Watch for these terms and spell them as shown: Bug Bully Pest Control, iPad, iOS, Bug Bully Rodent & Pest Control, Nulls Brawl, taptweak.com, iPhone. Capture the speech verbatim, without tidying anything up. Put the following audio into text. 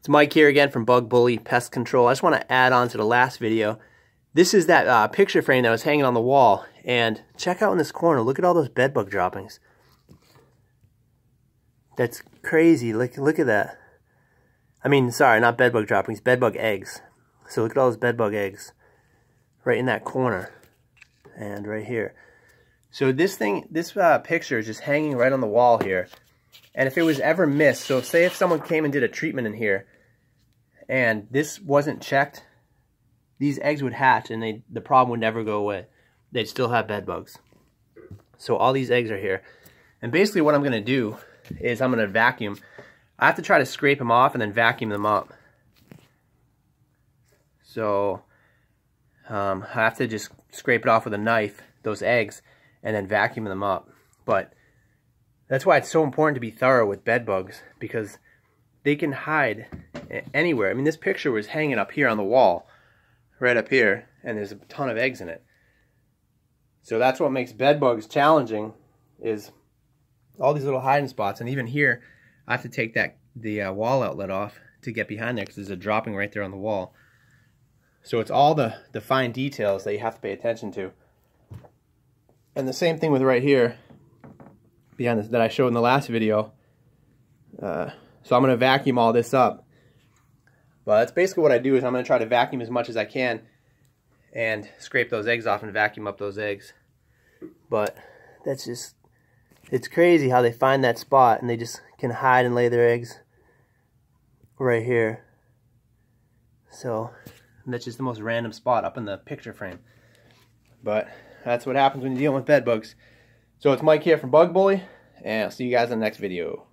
It's Mike here again from Bug Bully Pest Control. I just want to add on to the last video. This is that uh, picture frame that was hanging on the wall, and check out in this corner, look at all those bed bug droppings. That's crazy, look, look at that. I mean, sorry, not bed bug droppings, bed bug eggs. So look at all those bed bug eggs right in that corner and right here. So this thing, this uh, picture is just hanging right on the wall here. And if it was ever missed, so say if someone came and did a treatment in here and this wasn't checked, these eggs would hatch and they, the problem would never go away. They'd still have bed bugs. So all these eggs are here. And basically what I'm going to do is I'm going to vacuum. I have to try to scrape them off and then vacuum them up. So um, I have to just scrape it off with a knife, those eggs, and then vacuum them up. But that's why it's so important to be thorough with bed bugs, because they can hide anywhere. I mean, this picture was hanging up here on the wall, right up here, and there's a ton of eggs in it. So that's what makes bed bugs challenging, is all these little hiding spots. And even here, I have to take that the uh, wall outlet off to get behind there, because there's a dropping right there on the wall. So it's all the, the fine details that you have to pay attention to. And the same thing with right here, behind this, that I showed in the last video. Uh, so I'm going to vacuum all this up. Well, that's basically what I do, is I'm going to try to vacuum as much as I can and scrape those eggs off and vacuum up those eggs. But that's just, it's crazy how they find that spot and they just can hide and lay their eggs right here. So that's just the most random spot up in the picture frame. But that's what happens when you're dealing with bed bugs. So it's Mike here from Bug Bully, and I'll see you guys in the next video.